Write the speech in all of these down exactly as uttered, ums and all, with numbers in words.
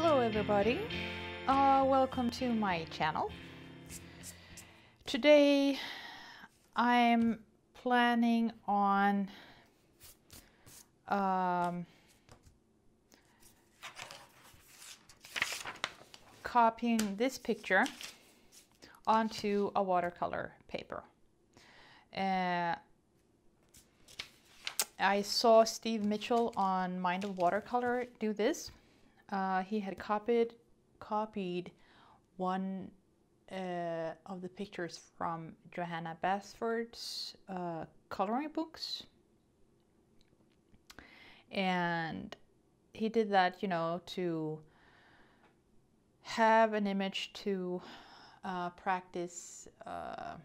Hello everybody, uh, welcome to my channel. Today I'm planning on um, copying this picture onto a watercolor paper. Uh, I saw Steve Mitchell on Mind of Watercolor do this. Uh, he had copied copied one uh, of the pictures from Johanna Basford's uh, coloring books, and he did that, you know, to have an image to uh, practice uh,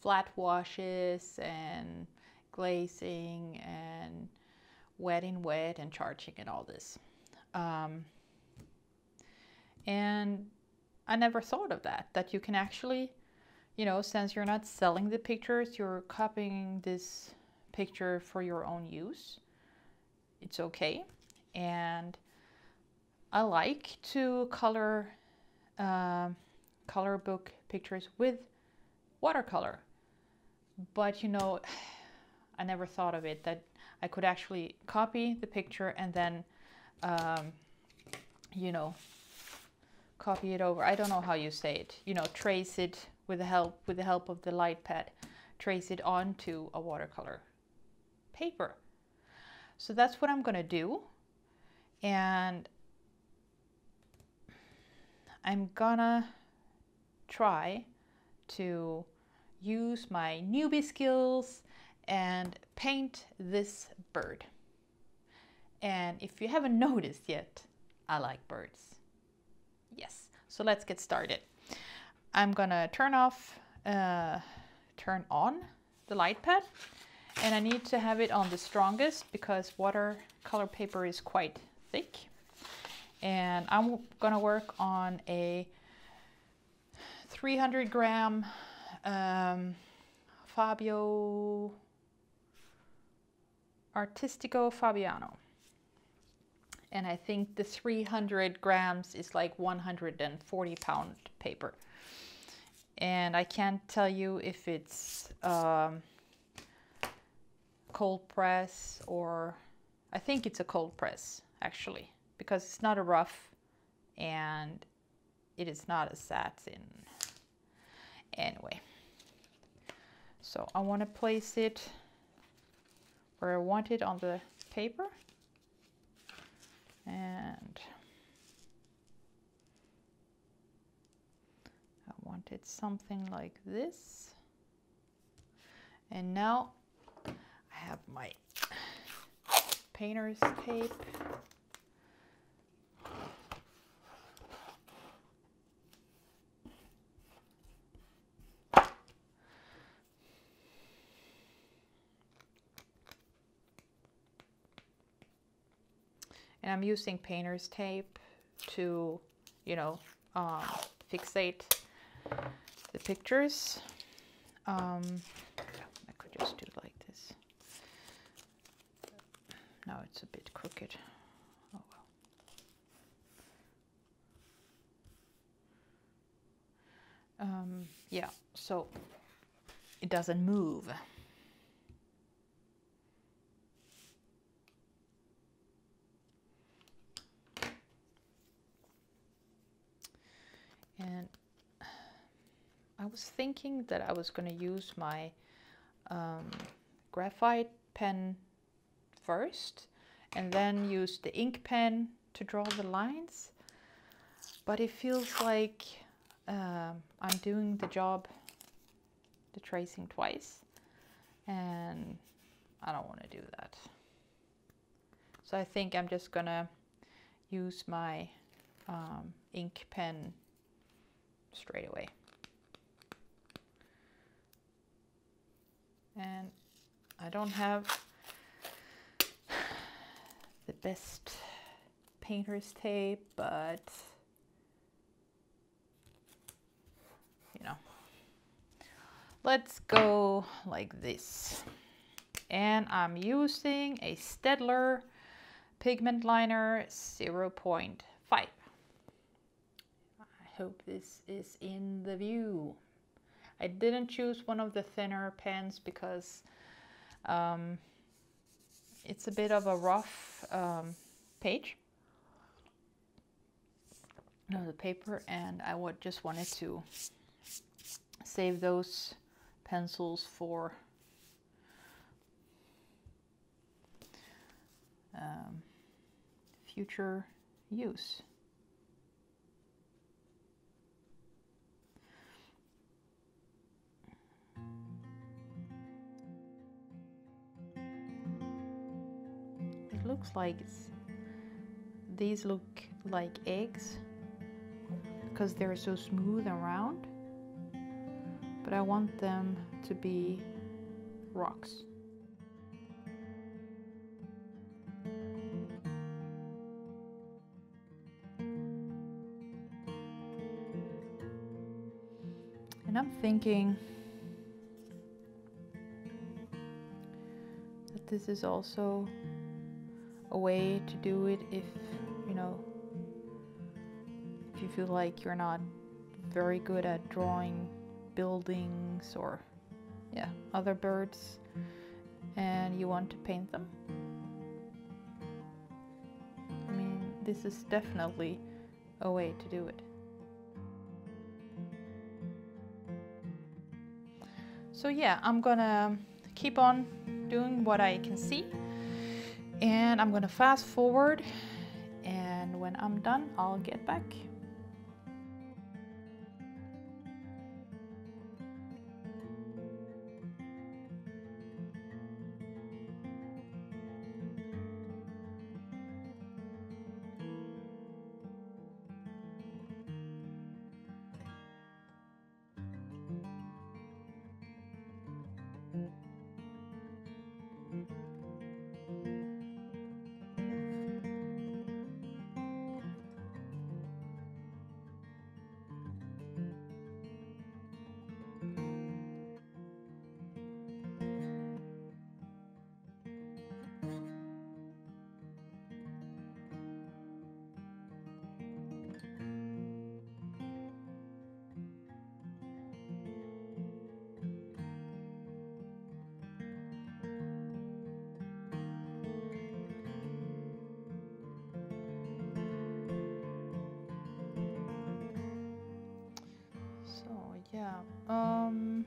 flat washes and glazing and wetting wet and charging and all this. Um, and I never thought of that, that you can actually, you know, since you're not selling the pictures, you're copying this picture for your own use. It's okay. And I like to color, uh, color book pictures with watercolor, but you know, I never thought of it that I could actually copy the picture and then Um, you know, copy it over. I don't know how you say it, you know, trace it with the help, with the help of the light pad, trace it onto a watercolor paper. So that's what I'm going to do. And I'm gonna try to use my newbie skills and paint this bird. And if you haven't noticed yet, I like birds. Yes, so let's get started. I'm gonna turn off, uh, turn on the light pad, and I need to have it on the strongest because watercolor paper is quite thick. And I'm gonna work on a three hundred gram um, Fabriano Artistico Fabriano. And I think the three hundred grams is like one hundred forty pound paper. And I can't tell you if it's um, cold press or, I think it's a cold press actually, because it's not a rough and it is not a satin. Anyway, so I want to place it where I want it on the paper. And I wanted something like this. And now I have my painter's tape. And I'm using painter's tape to, you know, um, fixate the pictures. Um, I could just do like this. Now it's a bit crooked. Oh well. Um, yeah, so it doesn't move. And I was thinking that I was going to use my um, graphite pen first and then use the ink pen to draw the lines. But it feels like um, I'm doing the job, the tracing twice, and I don't want to do that. So I think I'm just going to use my um, ink pen straight away. And I don't have the best painter's tape, but you know, let's go like this. And I'm using a Staedtler pigment liner zero point five. five. I hope this is in the view. I didn't choose one of the thinner pens because um, it's a bit of a rough um, page, you know, the paper, and I would just wanted to save those pencils for um, future use. It looks like it's, these look like eggs because they're so smooth and round, but I want them to be rocks. And I'm thinking that this is also a way to do it if, you know, if you feel like you're not very good at drawing buildings or, yeah, other birds, and you want to paint them. I mean, this is definitely a way to do it. So yeah, I'm gonna keep on doing what I can see, and I'm gonna fast forward, and when I'm done, I'll get back. Yeah, um,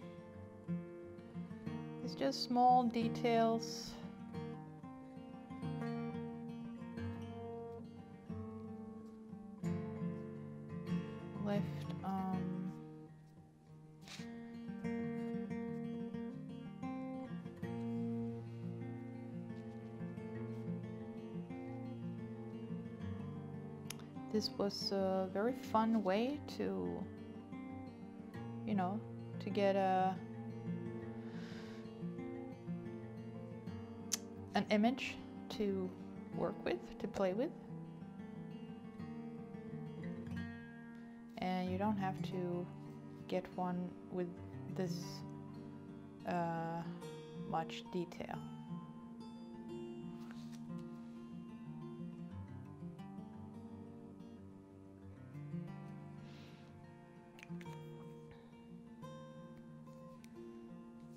it's just small details. This was a very fun way to you know, to get a, an image to work with, to play with. And you don't have to get one with this uh, much detail.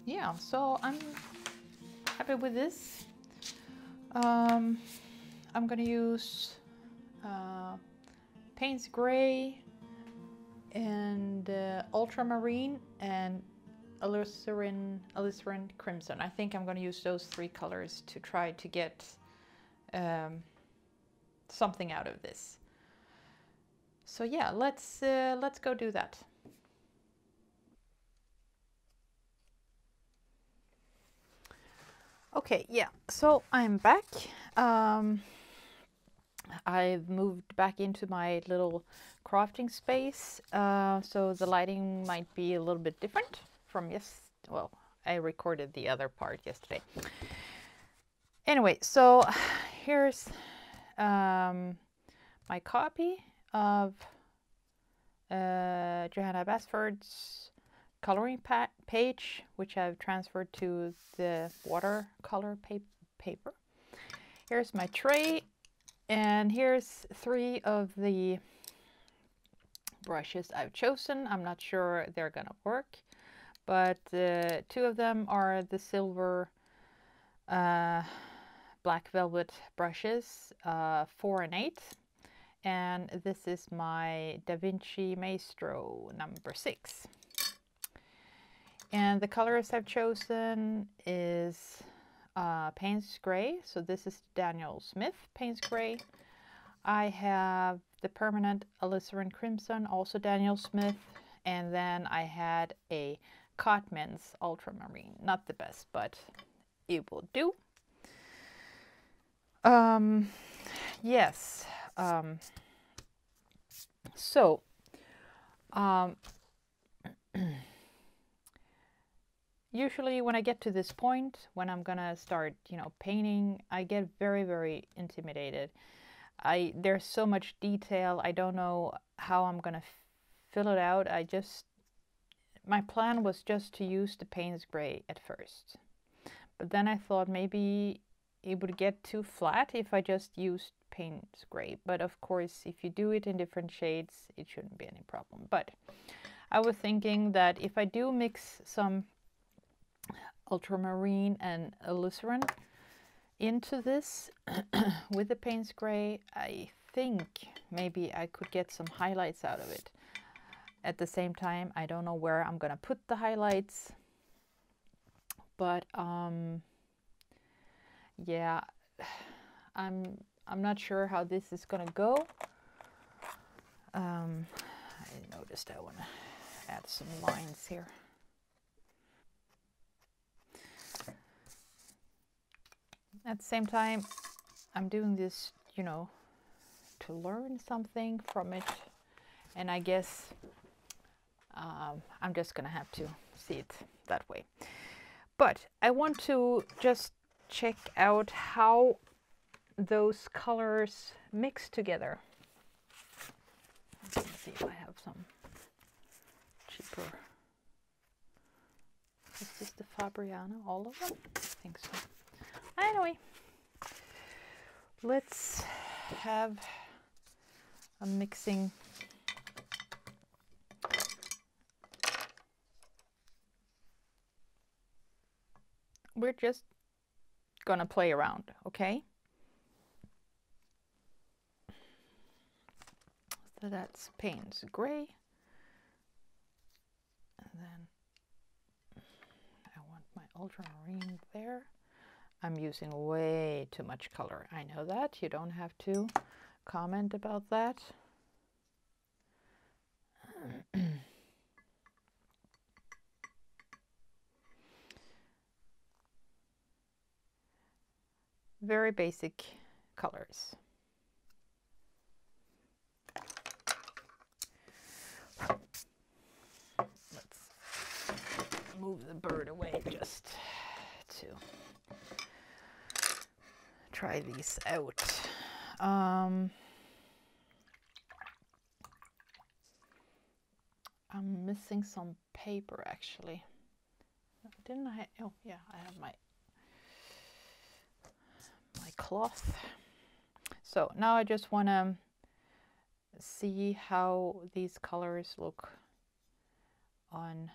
Yeah, so I'm happy with this. Um, I'm gonna use uh, Payne's Grey and uh, Ultramarine and Alizarin, Alizarin Crimson. I think I'm gonna use those three colors to try to get um, something out of this. So yeah, let's uh, let's go do that. Okay, yeah, so I'm back. Um, I've moved back into my little crafting space, uh, so the lighting might be a little bit different from yes. Well, I recorded the other part yesterday. Anyway, so here's um, my copy of uh, Johanna Basford's coloring pa page, which I've transferred to the watercolor pa paper. Here's my tray And here's three of the brushes I've chosen. I'm not sure they're gonna work, but uh, two of them are the silver uh, black velvet brushes, uh, four and eight. And this is my Da Vinci Maestro number six. And the colors I've chosen is uh, Payne's Grey. So this is Daniel Smith Payne's Grey. I have the permanent Alizarin Crimson, also Daniel Smith. And then I had a Cotman's Ultramarine. Not the best, but it will do. Um, yes. Um, so, um, usually when I get to this point, when I'm gonna start, you know, painting, I get very, very intimidated. I, there's so much detail. I don't know how I'm gonna fill it out. I just, my plan was just to use the Payne's Grey at first, but then I thought maybe it would get too flat if I just used Payne's Grey, but of course if you do it in different shades it shouldn't be any problem. But I was thinking that if I do mix some ultramarine and alizarin into this with the Payne's Grey, I think maybe I could get some highlights out of it. At the same time, I don't know where I'm gonna put the highlights, but um yeah, I'm I'm not sure how this is gonna go. Um, I noticed I wanna add some lines here. At the same time, I'm doing this, you know, to learn something from it. And I guess um, I'm just gonna have to see it that way. But I want to just check out how those colors mixed together. Let's see if I have some cheaper. Is this the Fabriano? All of them? I think so. Anyway, let's have a mixing. We're just gonna play around, okay? So that's Payne's Grey, and then I want my ultramarine there. I'm using way too much color. I know that. You don't have to comment about that. Very basic colors. Move the bird away just to try these out. Um, I'm missing some paper actually. Didn't I? Oh yeah, I have my my cloth. So now I just want to see how these colors look on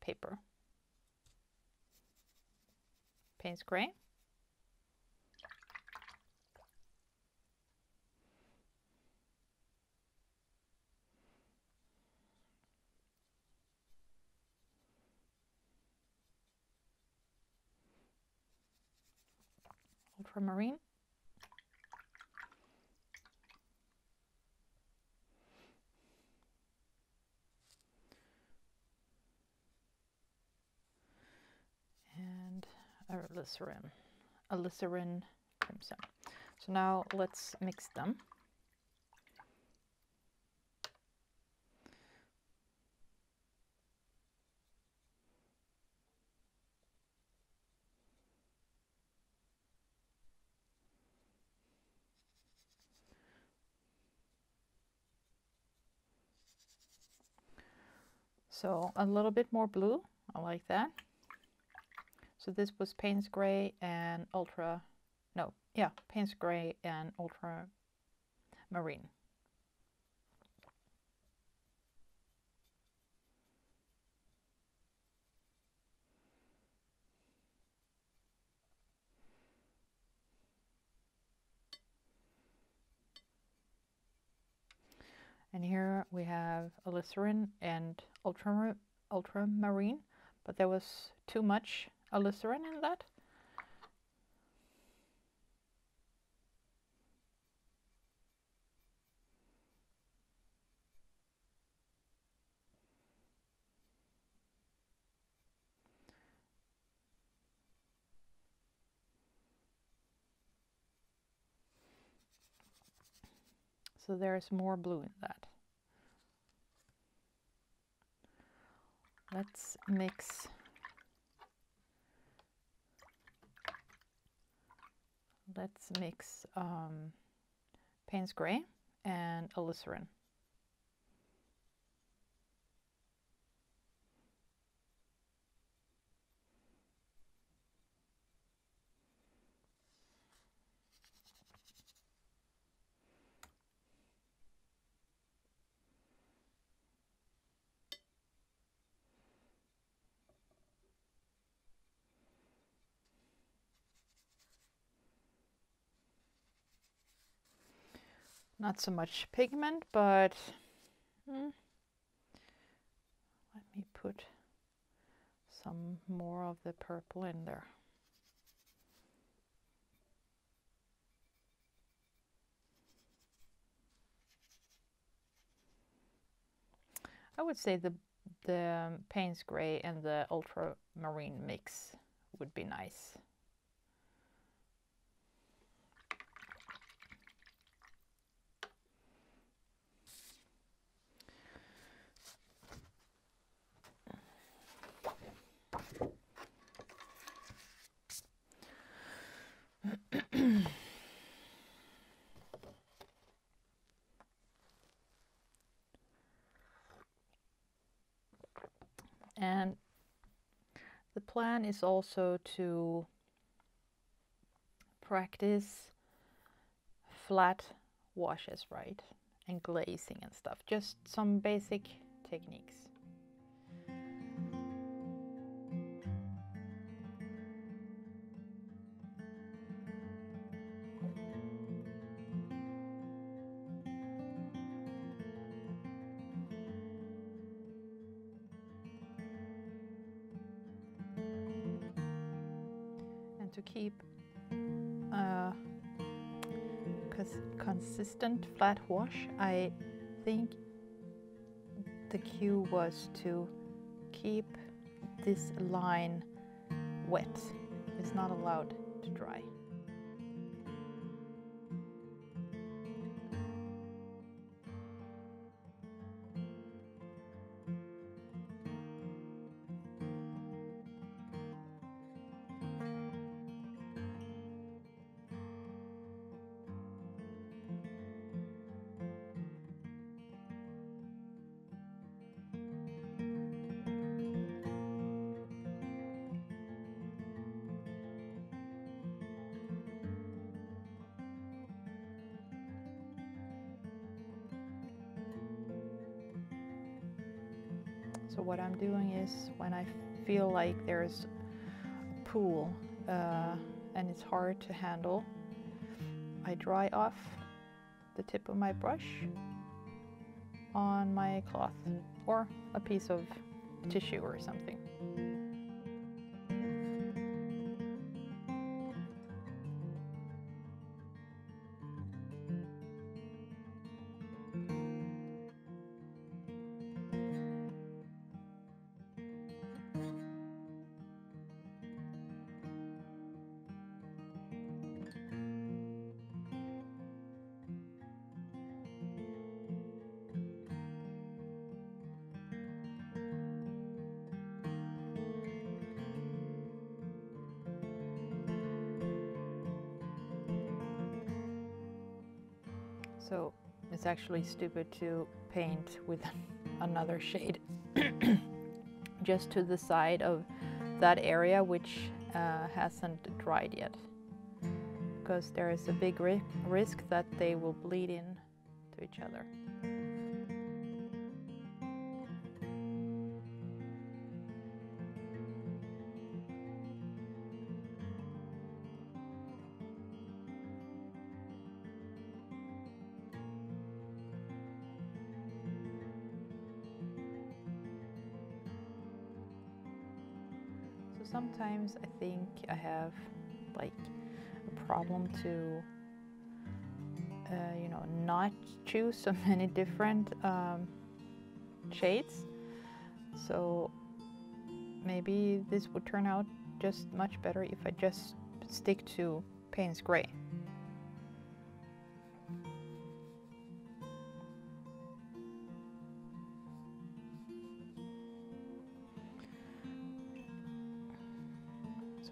paper. Payne's Grey. Ultramarine. Alizarin, Alizarin Crimson. So now let's mix them. So a little bit more blue. I like that. So this was Payne's Grey and Ultra no, yeah, Payne's Grey and Ultramarine. And here we have alizarin and ultra, ultramarine, but there was too much alizarin in that. So there's more blue in that. Let's mix let's mix um, Payne's Grey and alizarin. Not so much pigment, but hmm, let me put some more of the purple in there. I would say the the Payne's Grey and the ultramarine mix would be nice. And the plan is also to practice flat washes, right? And glazing and stuff, just some basic techniques. Consistent flat wash. I think the cue was to keep this line wet. It's not allowed to dry. So what I'm doing is, when I feel like there's a pool uh, and it's hard to handle, I dry off the tip of my brush on my cloth or a piece of tissue or something. So it's actually stupid to paint with another shade just to the side of that area which uh, hasn't dried yet. because there is a big ri risk that they will bleed in to each other. Sometimes I think I have like a problem to, uh, you know, not choose so many different um, shades. So maybe this would turn out just much better if I just stick to Payne's Grey.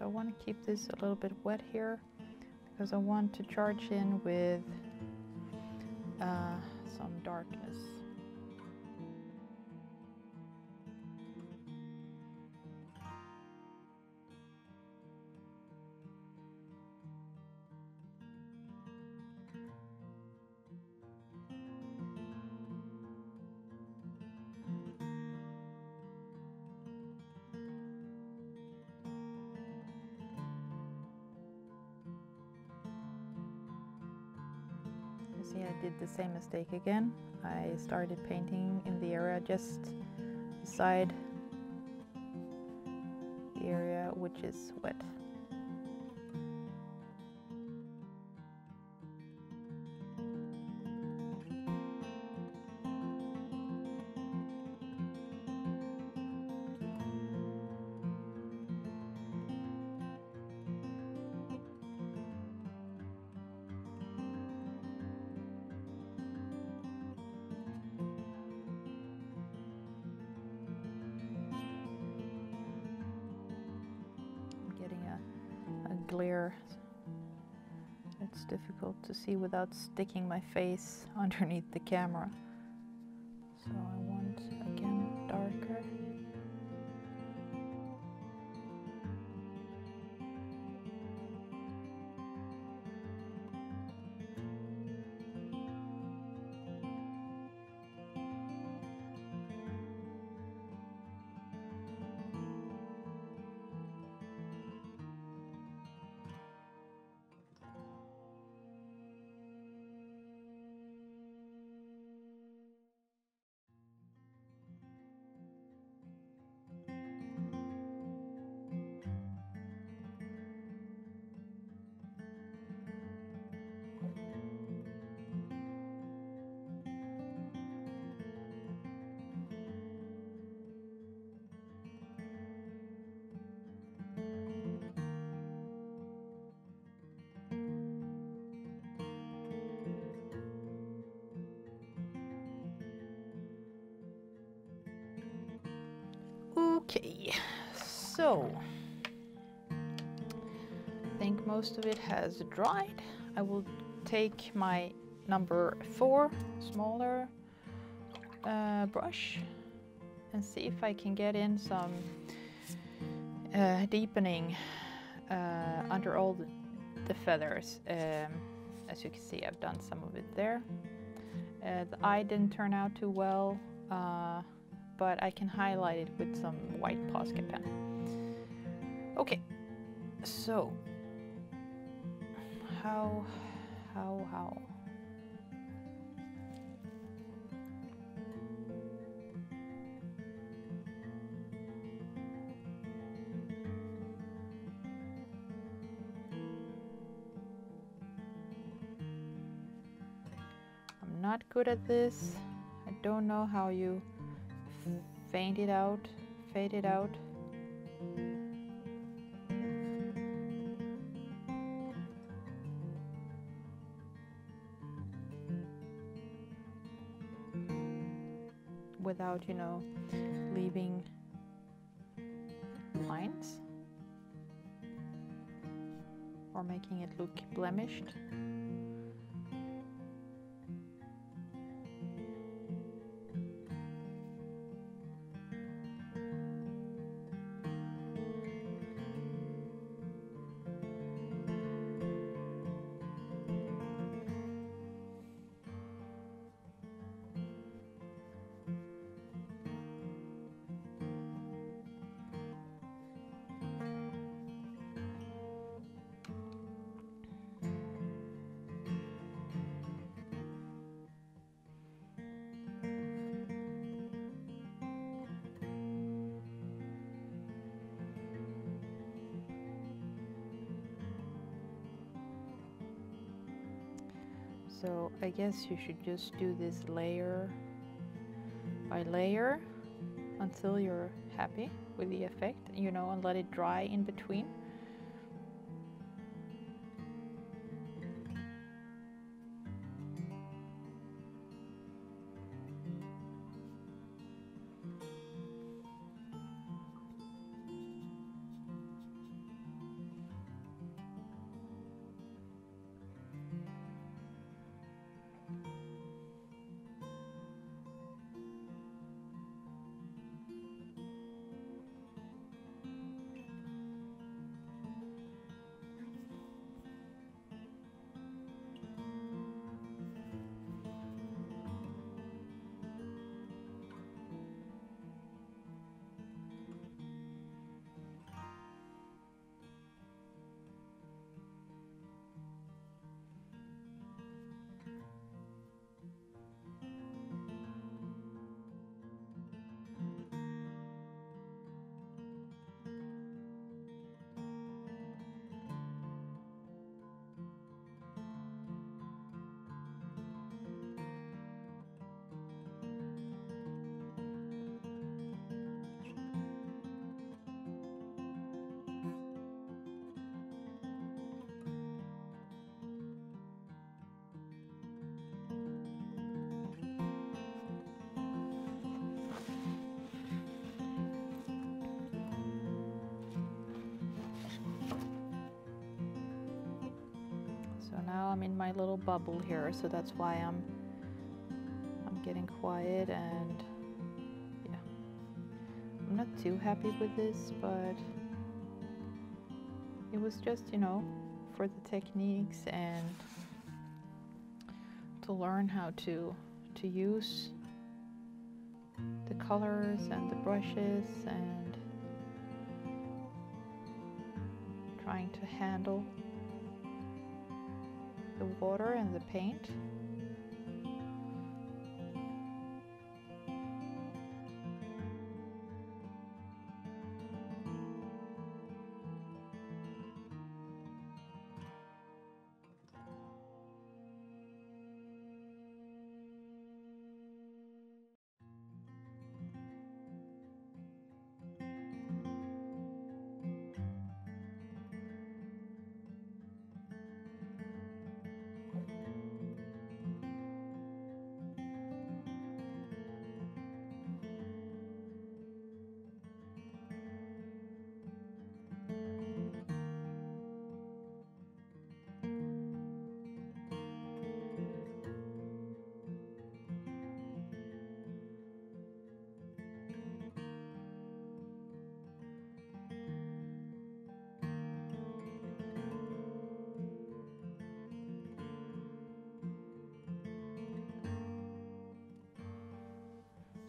I want to keep this a little bit wet here because I want to charge in with uh, some darkness. See, I did the same mistake again. I started painting in the area just beside the area which is wet. Clear. It's difficult to see without sticking my face underneath the camera. So I want, again, darker. Okay, so I think most of it has dried. I will take my number four smaller uh, brush and see if I can get in some uh, deepening uh, under all the, the feathers. Um, as you can see, I've done some of it there. Uh, the eye didn't turn out too well. Uh, but I can highlight it with some white Posca pen. Okay, so how, how, how? I'm not good at this. I don't know how you Fade it out, fade it out. Without, you know, leaving lines or making it look blemished. So I guess you should just do this layer by layer until you're happy with the effect, you know, and let it dry in between. Now I'm in my little bubble here, so that's why I'm I'm getting quiet, and yeah, I'm not too happy with this, but it was just, you know, for the techniques and to learn how to to use the colors and the brushes and trying to handle the water and the paint.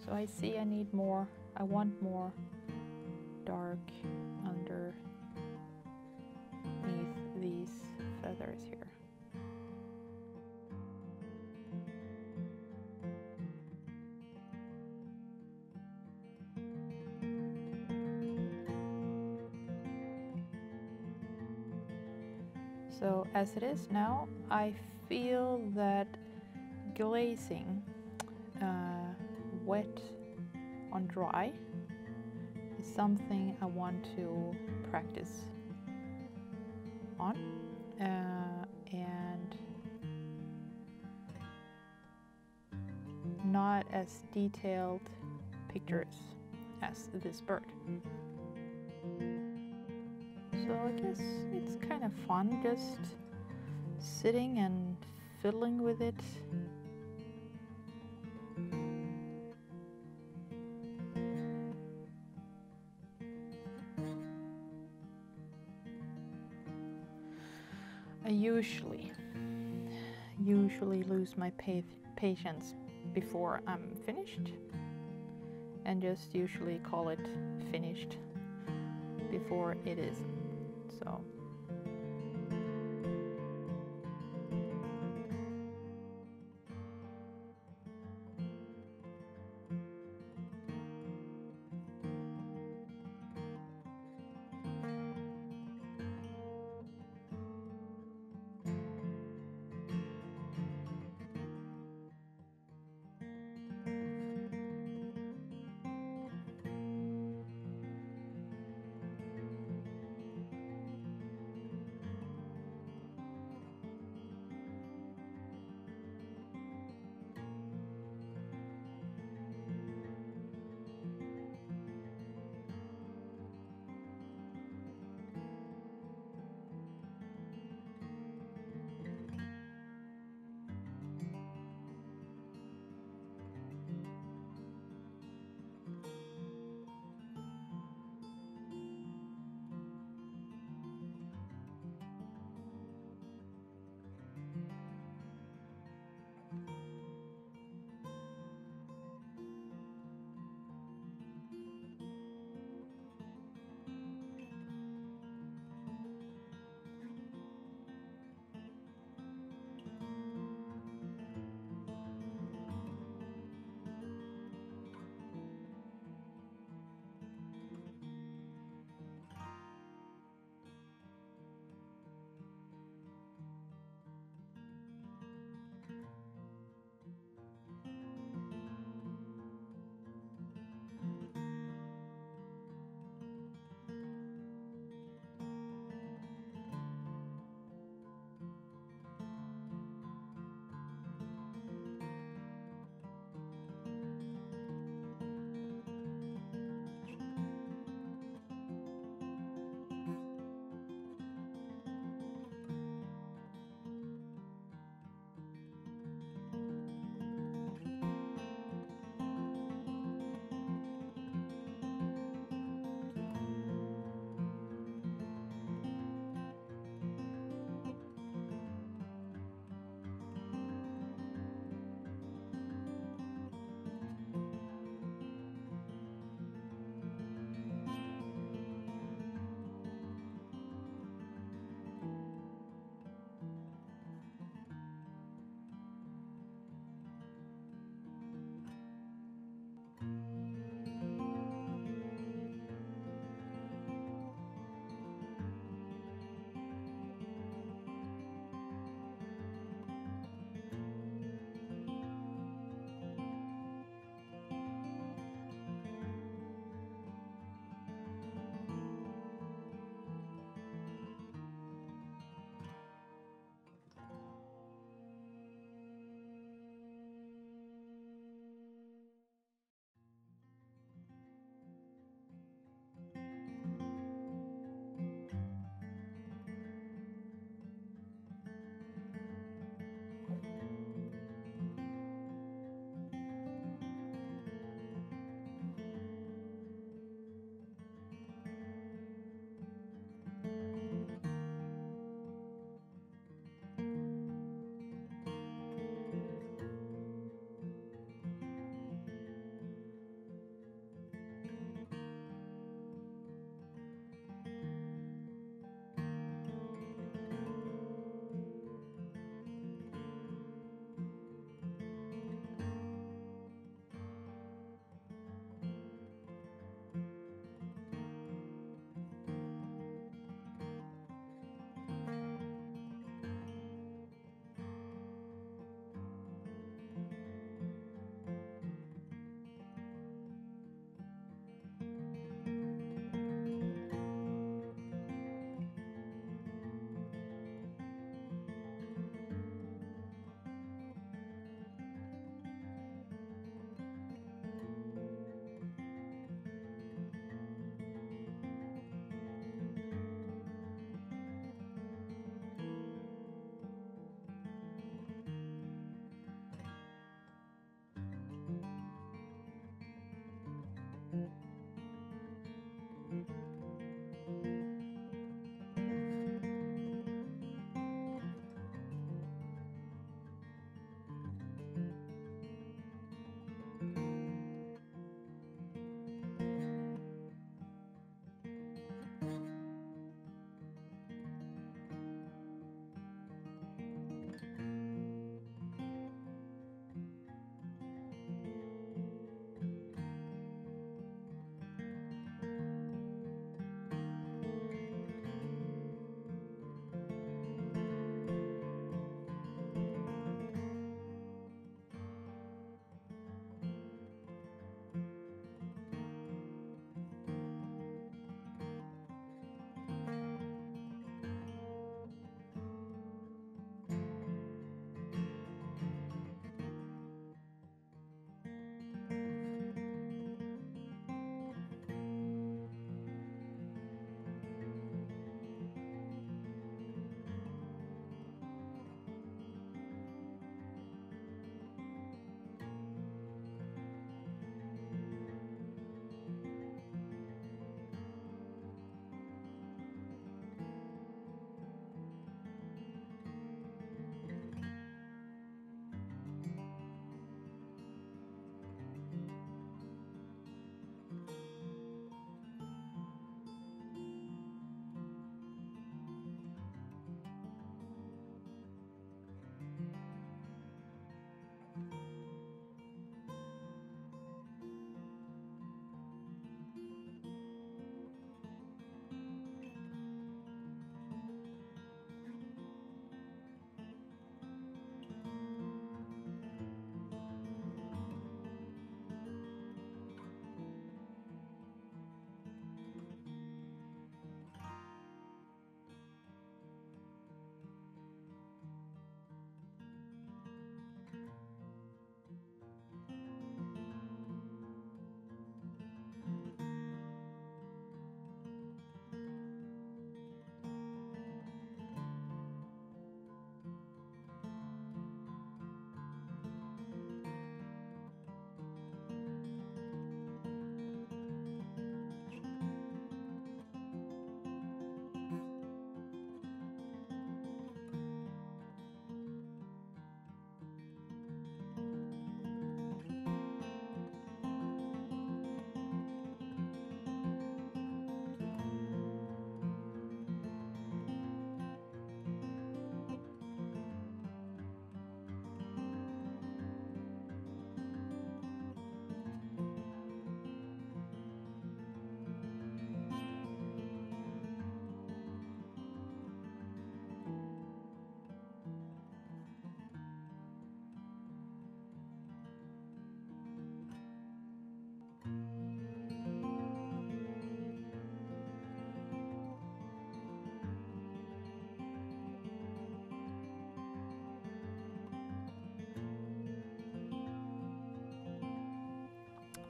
So I see I need more, I want more dark underneath these feathers here. So as it is now, I feel that glazing uh, wet on dry is something I want to practice on, uh, and not as detailed pictures as this bird. So I guess it's kind of fun just sitting and fiddling with it. Usually, usually lose my patience before I'm finished, and just usually call it finished before it isn't. So.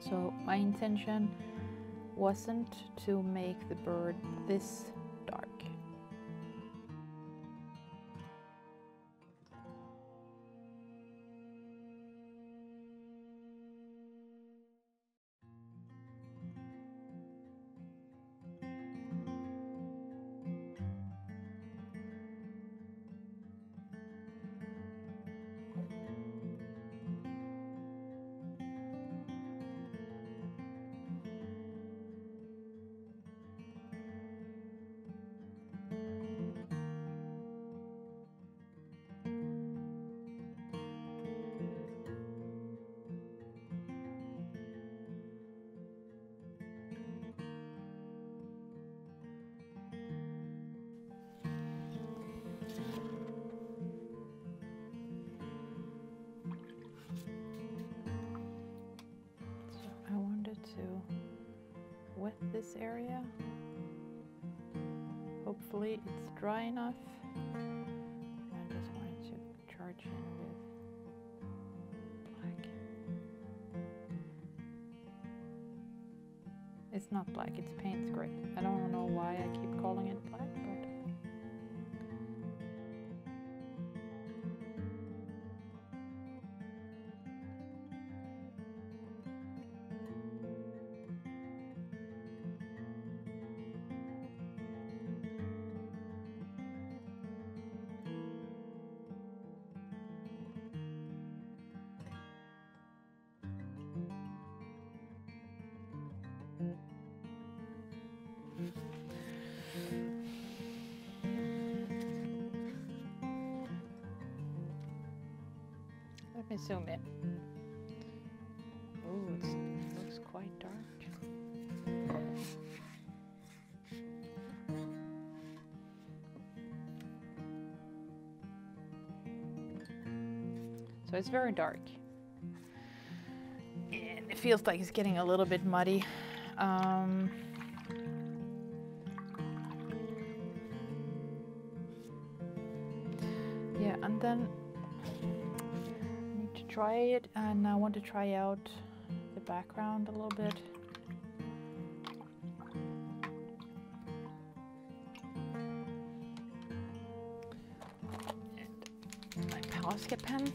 So my intention wasn't to make the bird this dark. This area. Hopefully it's dry enough. I just wanted to charge in with black. It's not black, it's Payne's Grey. I don't know why I keep calling it black, but let me zoom in. Oh, it looks quite dark. So it's very dark. And it feels like it's getting a little bit muddy. Um, yeah, and then I need to try it, and I want to try out the background a little bit. And my Posca pen.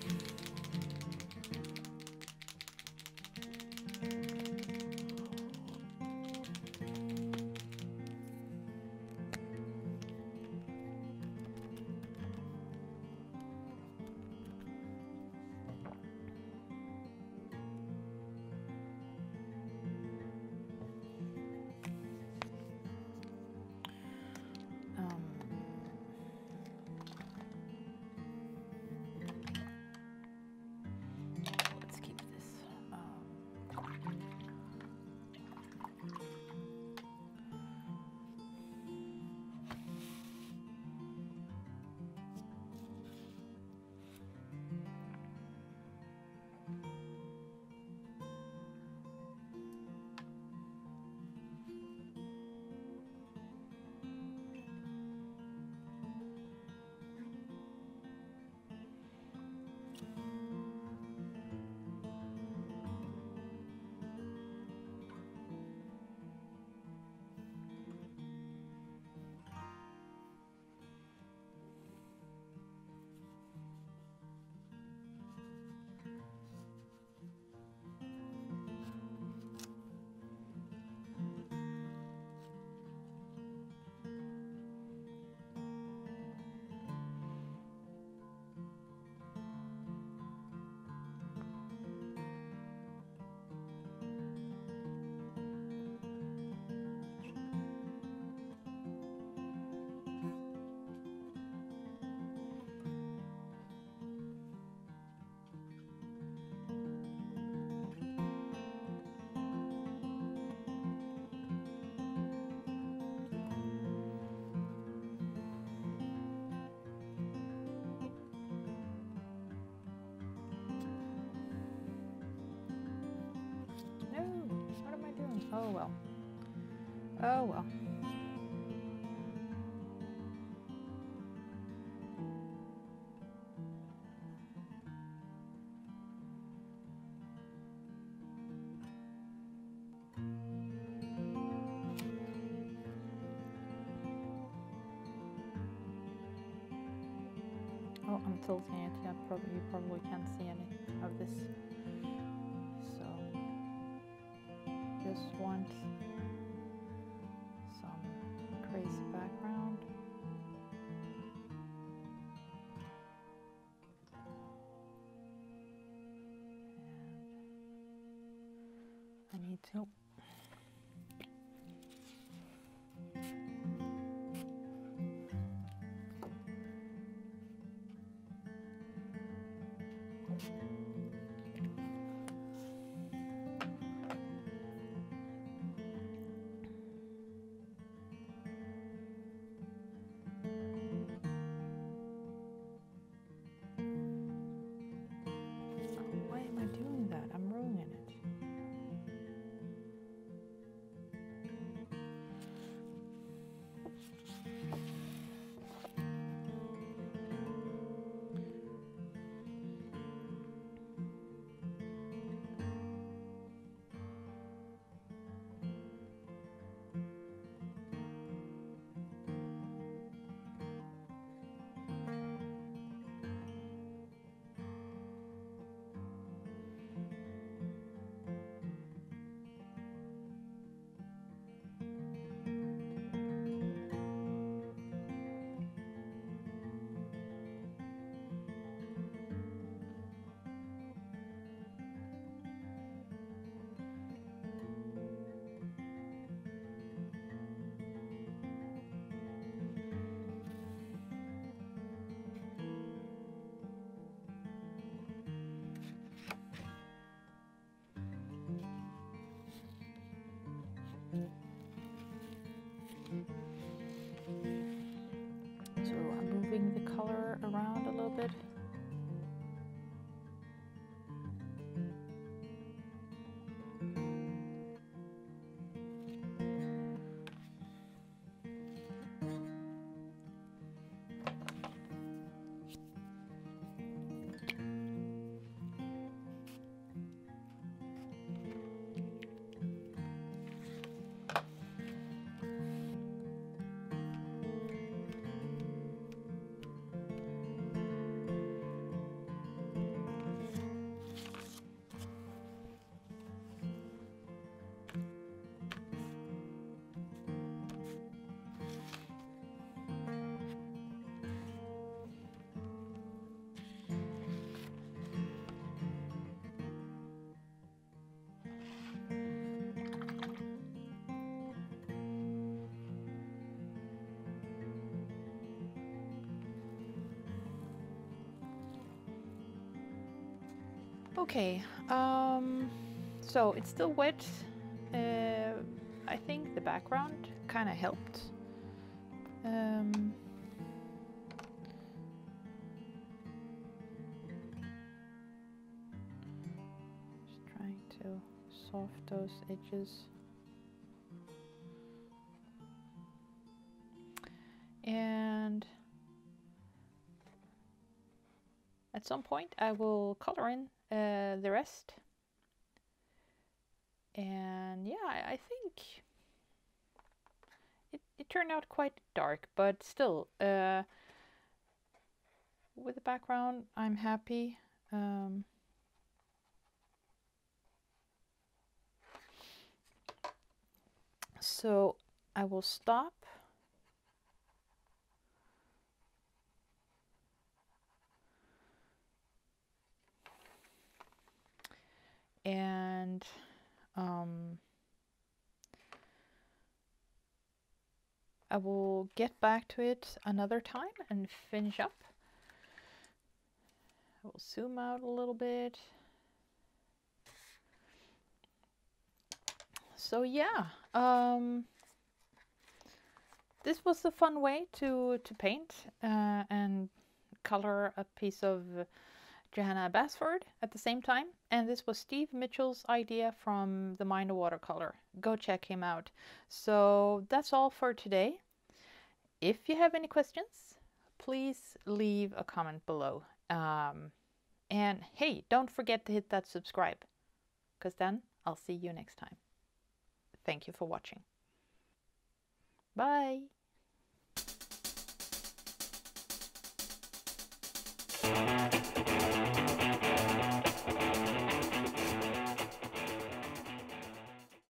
Oh well. Oh well. Oh, I'm tilting it. Yeah, probably, you probably can't see any of this. So, just want some crazy background. And I need to. Around a little bit. Okay, um, so it's still wet. Uh, I think the background kind of helped. Um, just trying to soft those edges. And at some point I will color in Uh, the rest, and yeah, I, I think it, it turned out quite dark, but still, uh, with the background, I'm happy. Um, so I will stop. And um, I will get back to it another time and finish up. I will zoom out a little bit. So yeah, um, this was a fun way to, to paint uh, and color a piece of Johanna Basford at the same time, and this was Steve Mitchell's idea from The Mind of Watercolor. Go check him out. So that's all for today. If you have any questions, please leave a comment below. Um, and hey, don't forget to hit that subscribe, because then I'll see you next time. Thank you for watching. Bye!